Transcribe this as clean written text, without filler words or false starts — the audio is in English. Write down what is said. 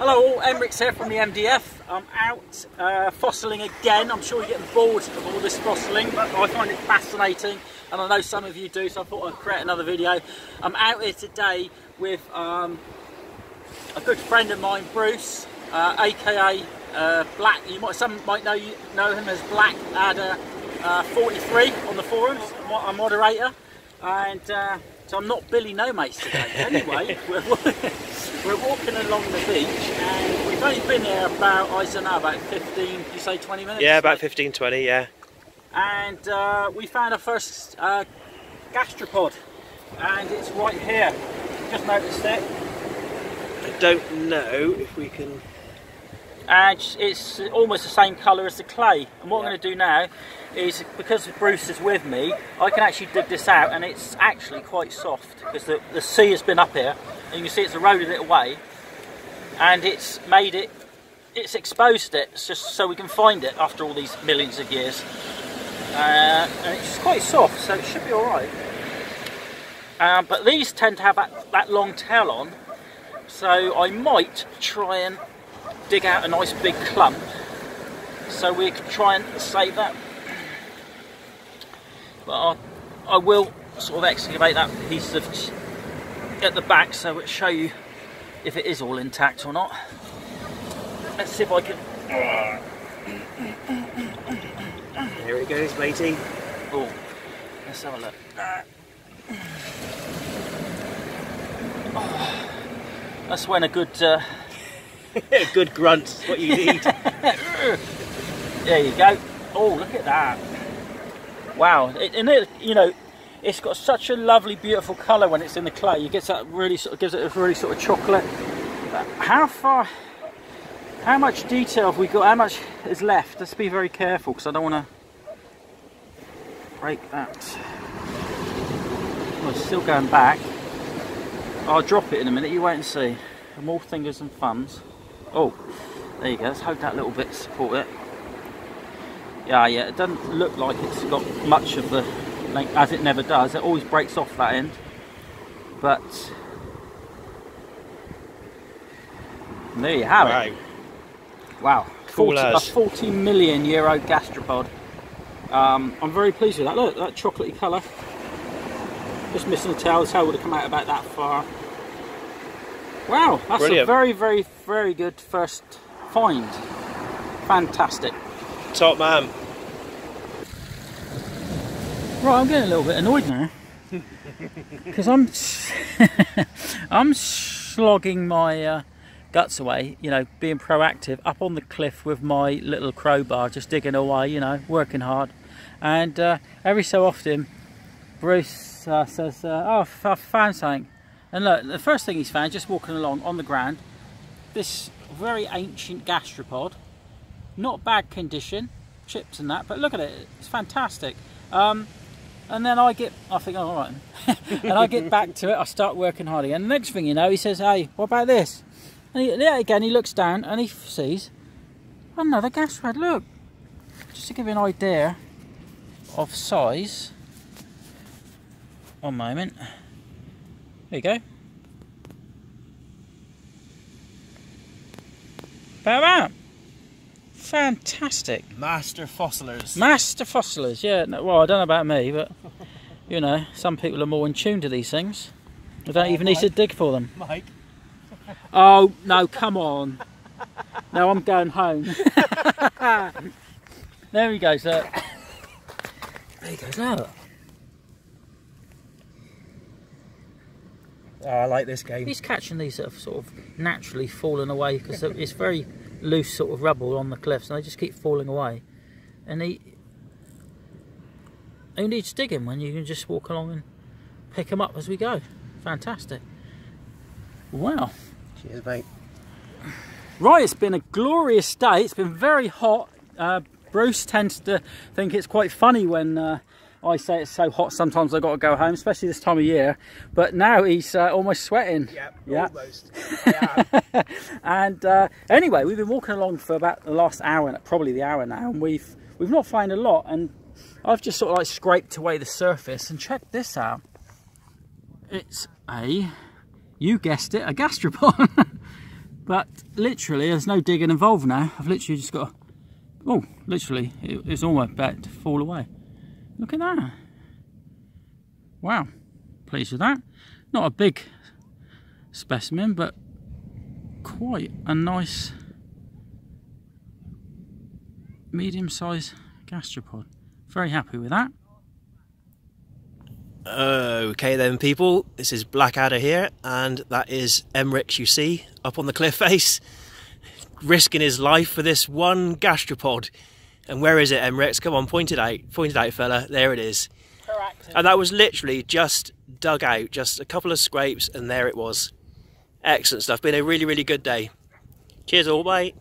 Hello all, Emrix here from the MDF. I'm out fossiling again. I'm sure you're getting bored of all this fossiling, but I find it fascinating and I know some of you do, so I thought I'd create another video. I'm out here today with a good friend of mine, Bruce, aka Black. Some might know him as Black Adder 43 on the forums. I'm a moderator, and so I'm not Billy No Mates today. Anyway, we're walking along the beach, and we've only been there about, I don't know, about 15, you say 20 minutes? Yeah, about 15, 20, yeah. And we found our first gastropod, and it's right here. Just noticed it. I don't know if we can... And it's almost the same colour as the clay. And what I'm going to do now is, because Bruce is with me, I can actually dig this out, and it's actually quite soft because the sea has been up here, and you can see it's eroded it away, and it's made it, it's exposed it, just so we can find it after all these millions of years. And it's quite soft, so it should be all right. But these tend to have that long tail on, so I might try and dig out a nice big clump so we can try and save that. But I will sort of excavate that piece of at the back so it'll show you if it is all intact or not. Let's see if I can. Here it goes, matey. Oh, let's have a look. Oh, that's when a good good grunt's what you need. There you go. Oh, look at that. Wow. It's got such a lovely, beautiful colour when it's in the clay. It gets that really sort of, gives it a really sort of chocolate. But how much detail have we got? How much is left? Let's be very careful because I don't want to break that. Oh, it's still going back. I'll drop it in a minute. You wait and see. I'm all fingers and thumbs. Oh, there you go. Let's hope that little bit supports it. Yeah, it doesn't look like it's got much of the length, as it never does. It always breaks off that end. But there you have it. Wow. Cool. A 40 million euro gastropod. I'm very pleased with that. Look, that chocolatey colour. Just missing the tail. The tail would have come out about that far. Wow, that's brilliant. A very, very, very good first find. Fantastic. Top man. Right, I'm getting a little bit annoyed now because I'm slogging my guts away, you know, being proactive up on the cliff with my little crowbar, just digging away, you know, working hard. And every so often, Bruce says, "Oh, I found something." And look, the first thing he's found, just walking along on the ground, this very ancient gastropod. Not bad condition, chips and that, but look at it, it's fantastic. And then I think, oh, all right. And I get back to it, I start working hard again. The next thing you know, he says, "Hey, what about this?" And he looks down and he sees another gastropod. Look, just to give you an idea of size. One moment. There you go. Bam! Fantastic. Master fossilers. Master fossilers, yeah. No, well, I don't know about me, but, you know, some people are more in tune to these things. They don't even need to dig for them. Mike. Oh, no, come on. No, I'm going home. There he goes, look. There he goes, look. Oh, I like this game. He's catching these that have sort of naturally fallen away because it's very loose sort of rubble on the cliffs and they just keep falling away. And who needs digging when you can just walk along and pick them up as we go? Fantastic. Wow. Cheers, mate. Right, it's been a glorious day. It's been very hot. Bruce tends to think it's quite funny when... I say it's so hot sometimes I've got to go home, especially this time of year. But now he's almost sweating. Yeah, almost. I am. And anyway, we've been walking along for about the last hour, probably the hour now, and we've not found a lot. And I've just sort of like scraped away the surface. And check this out. It's a, you guessed it, a gastropod. But literally, there's no digging involved now. I've literally just got to, oh, literally, it's almost about to fall away. Look at that. Wow, pleased with that. Not a big specimen, but quite a nice medium-sized gastropod. Very happy with that. Okay then people, this is Black Adder here, and that is Emrix you see up on the cliff face, risking his life for this one gastropod. And where is it, Emrix? Come on, point it out fella, there it is. Correct. And that was literally just dug out, just a couple of scrapes and there it was. Excellent stuff, been a really good day. Cheers all, mate.